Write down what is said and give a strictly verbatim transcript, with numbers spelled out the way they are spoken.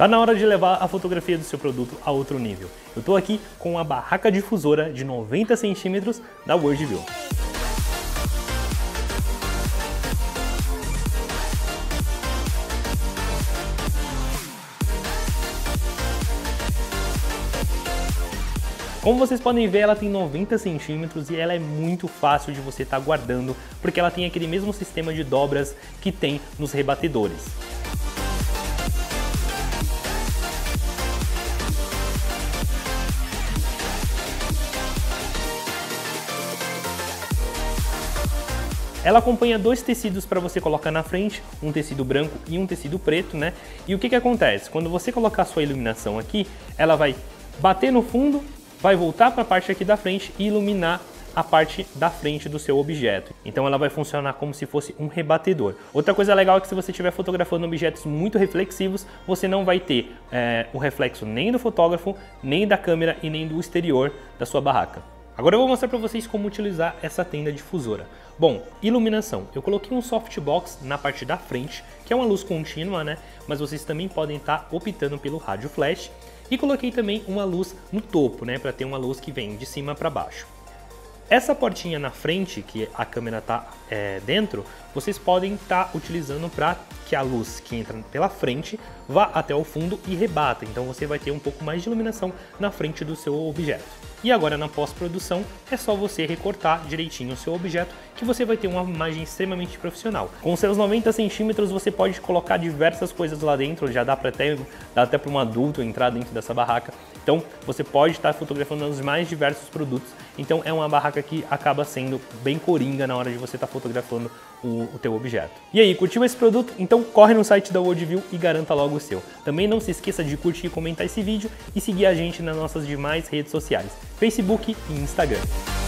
Tá na hora de levar a fotografia do seu produto a outro nível. Eu estou aqui com a barraca difusora de noventa centímetros da Worldview. Como vocês podem ver, ela tem noventa centímetros e ela é muito fácil de você estar guardando, porque ela tem aquele mesmo sistema de dobras que tem nos rebatedores. Ela acompanha dois tecidos para você colocar na frente, um tecido branco e um tecido preto, né? E o que que acontece? Quando você colocar a sua iluminação aqui, ela vai bater no fundo, vai voltar para a parte aqui da frente e iluminar a parte da frente do seu objeto. Então ela vai funcionar como se fosse um rebatedor. Outra coisa legal é que se você estiver fotografando objetos muito reflexivos, você não vai ter é, o reflexo nem do fotógrafo, nem da câmera e nem do exterior da sua barraca. Agora eu vou mostrar para vocês como utilizar essa tenda difusora. Bom, iluminação. Eu coloquei um softbox na parte da frente, que é uma luz contínua, né? Mas vocês também podem estar optando pelo rádio flash. E coloquei também uma luz no topo, né, para ter uma luz que vem de cima para baixo. Essa portinha na frente, que a câmera está é, dentro, vocês podem estar utilizando para que a luz que entra pela frente vá até o fundo e rebata. Então você vai ter um pouco mais de iluminação na frente do seu objeto. E agora na pós-produção é só você recortar direitinho o seu objeto que você vai ter uma imagem extremamente profissional. Com seus noventa centímetros você pode colocar diversas coisas lá dentro, já dá para até, dá até para um adulto entrar dentro dessa barraca. Então você pode estar fotografando os mais diversos produtos. Então é uma barraca que acaba sendo bem coringa na hora de você estar fotografando o, o teu objeto. E aí, curtiu esse produto? Então corre no site da Worldview e garanta logo o seu. Também não se esqueça de curtir e comentar esse vídeo e seguir a gente nas nossas demais redes sociais, Facebook e Instagram.